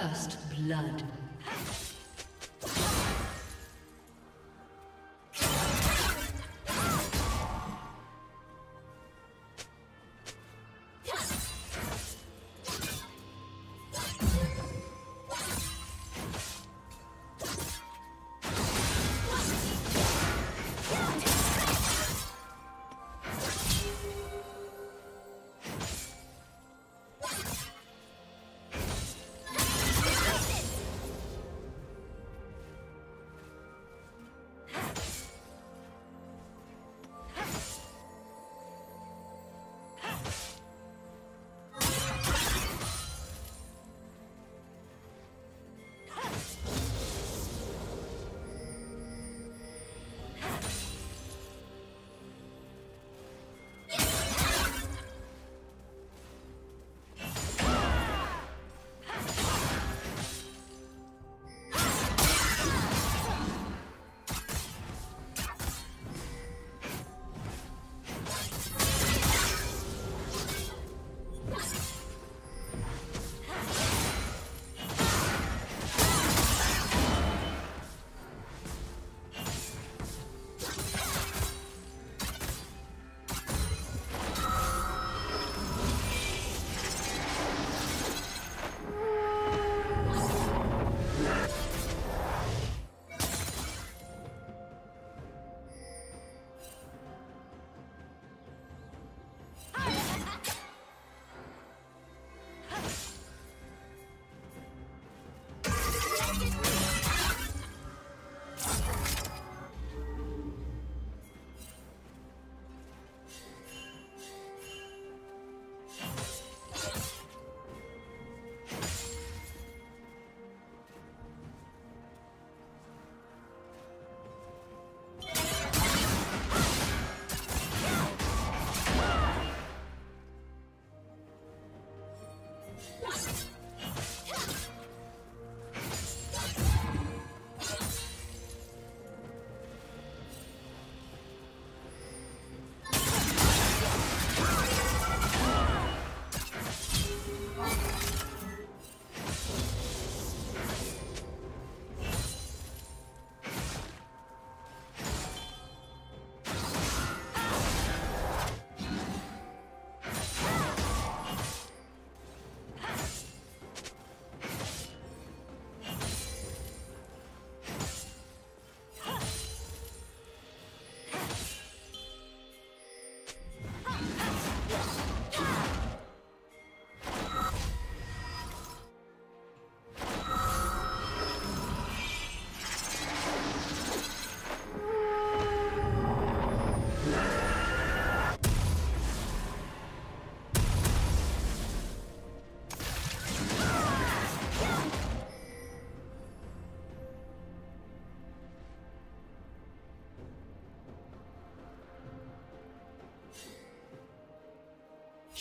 First blood.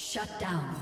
Shut down.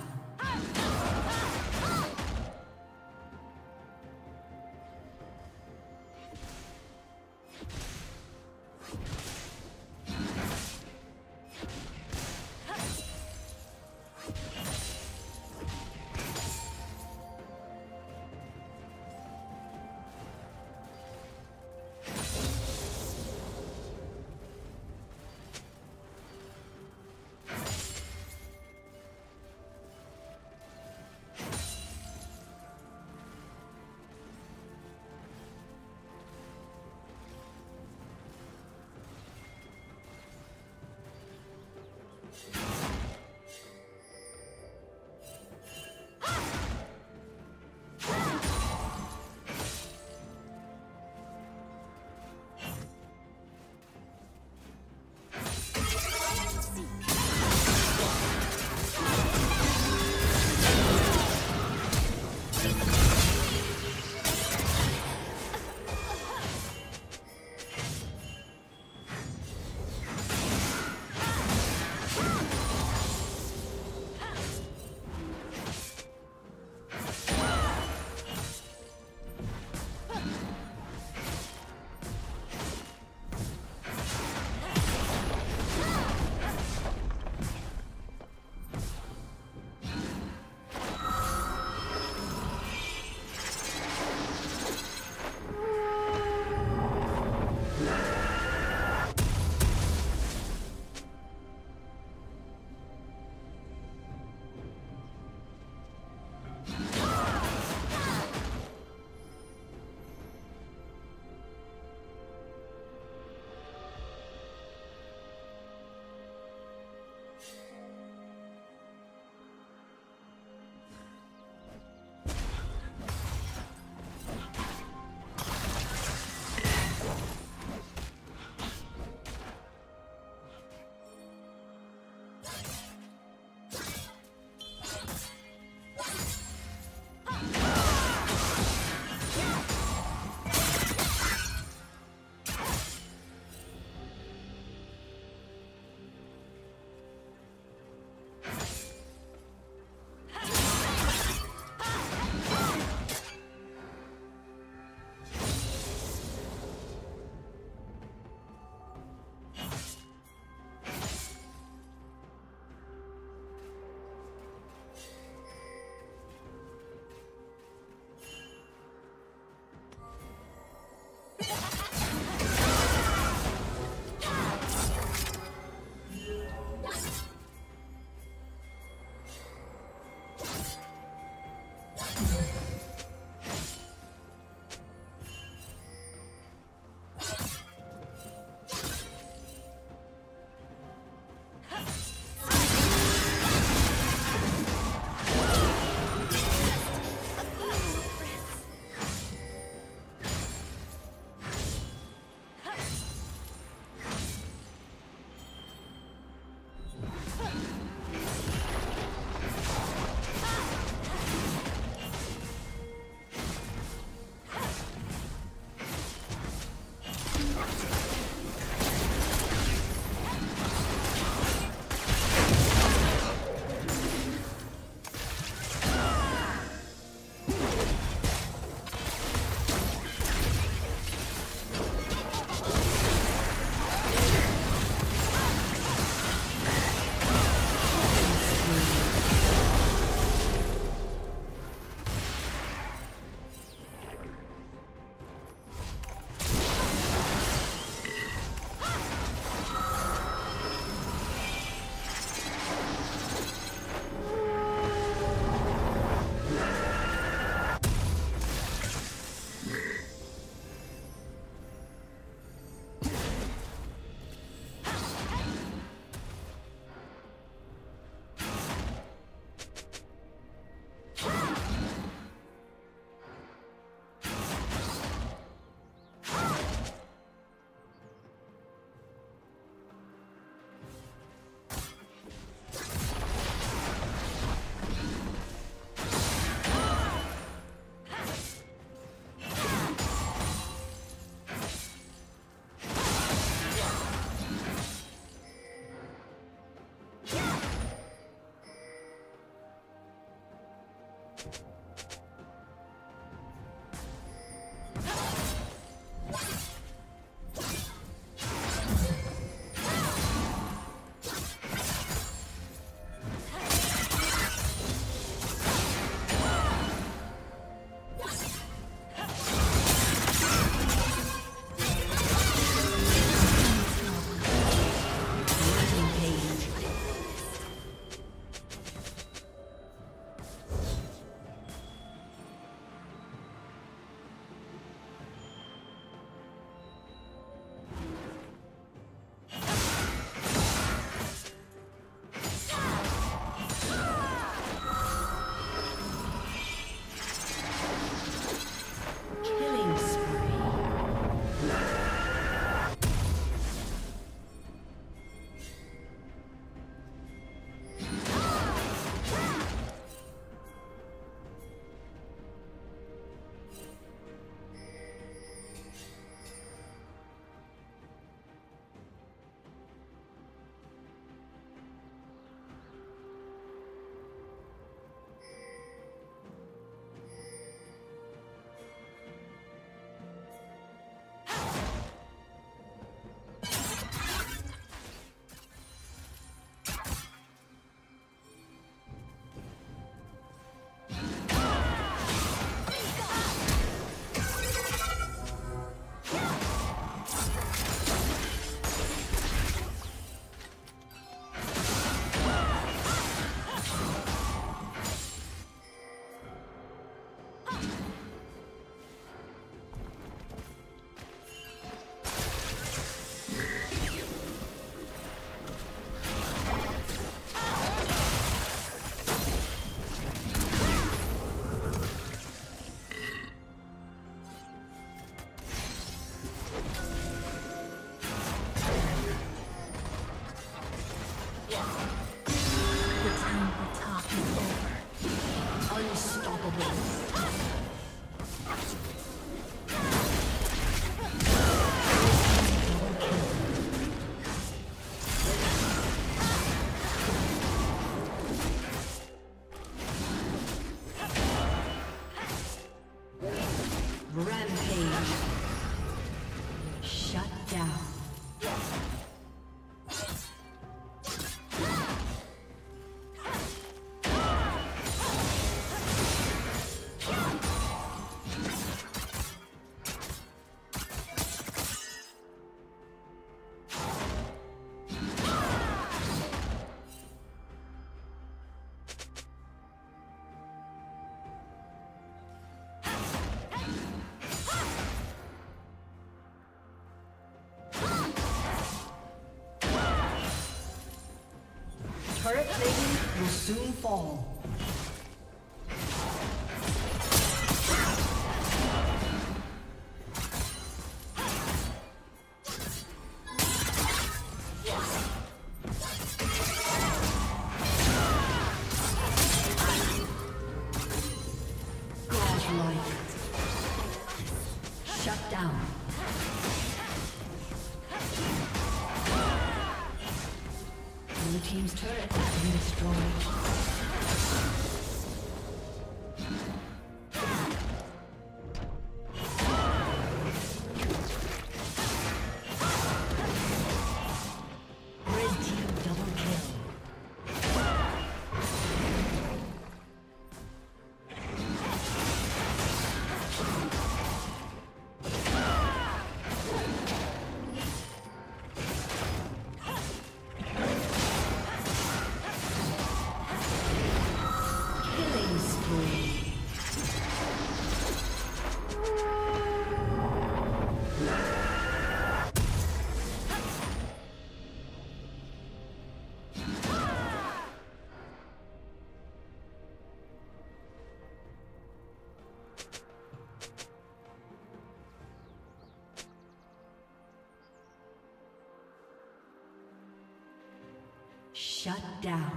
soon fall. Shut down.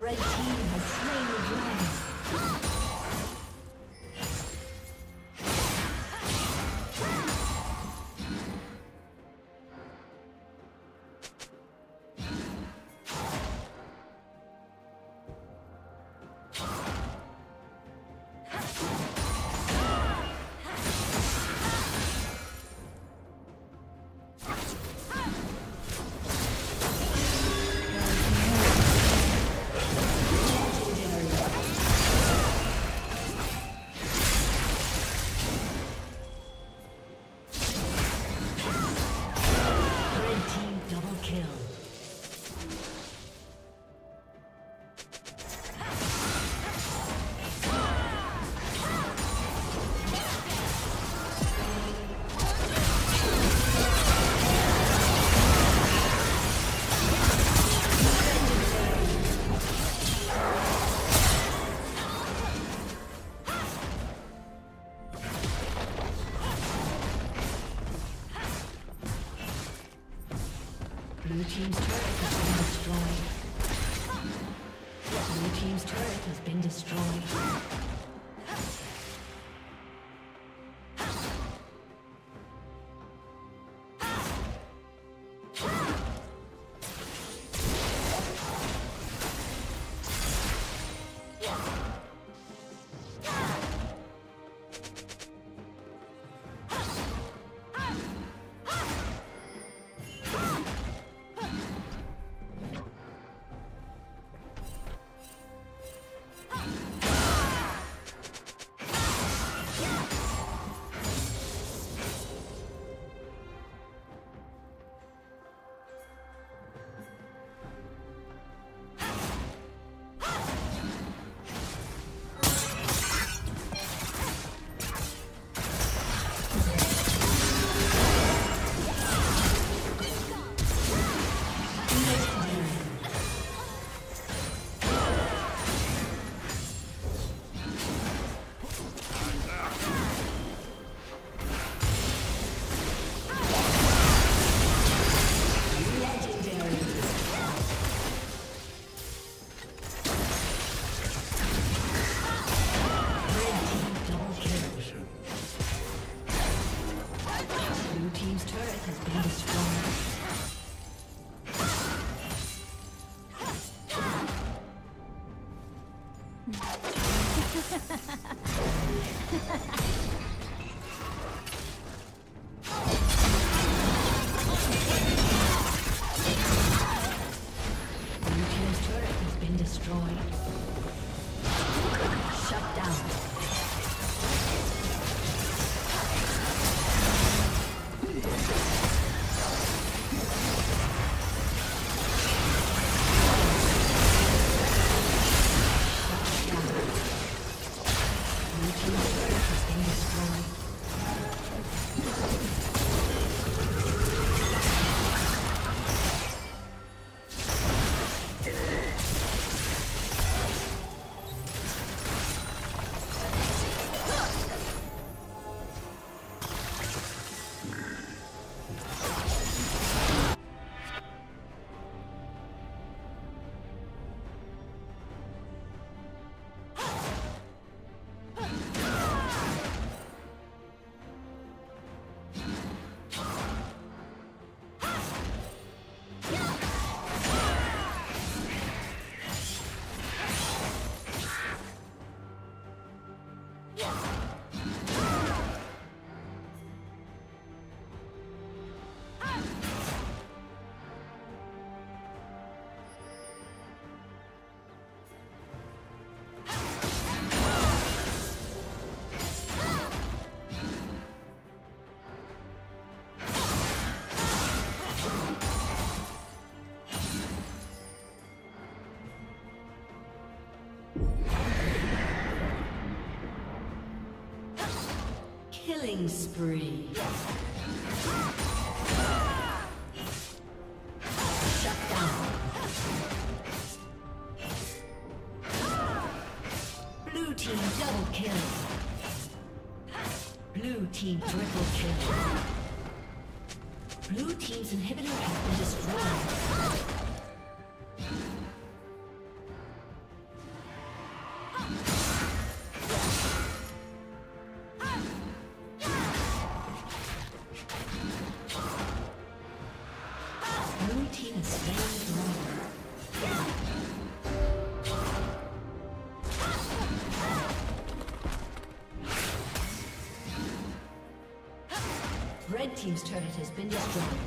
Red team has slain the dragon. Blue team's turret has been destroyed. Blue team's turret has been destroyed. Killing spree. Shut down. Blue team double kill. Blue team triple kill. Blue team's inhibitor has been destroyed. Red team's turret has been destroyed.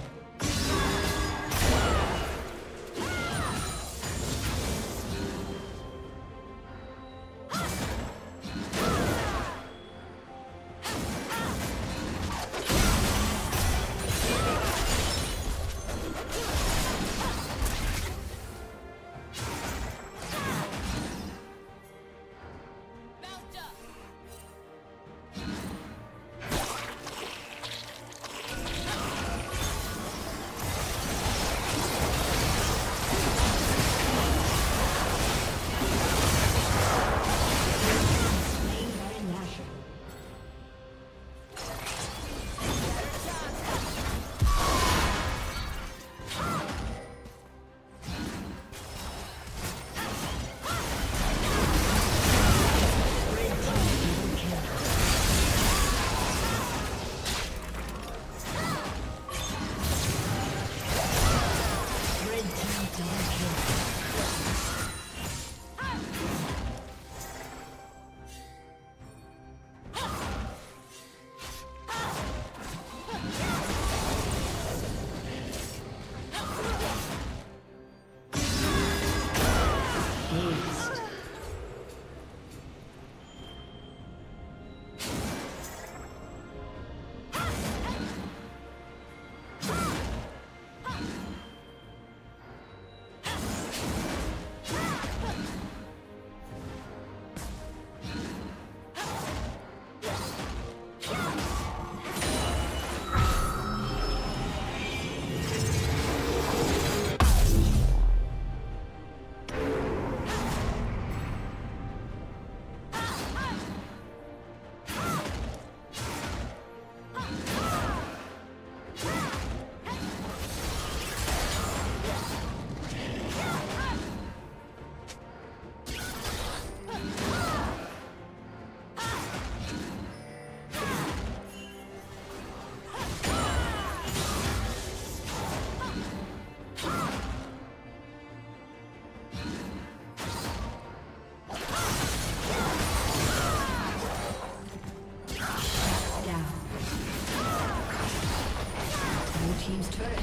Team's turret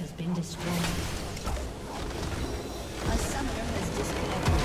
has been destroyed. A summoner has disconnected.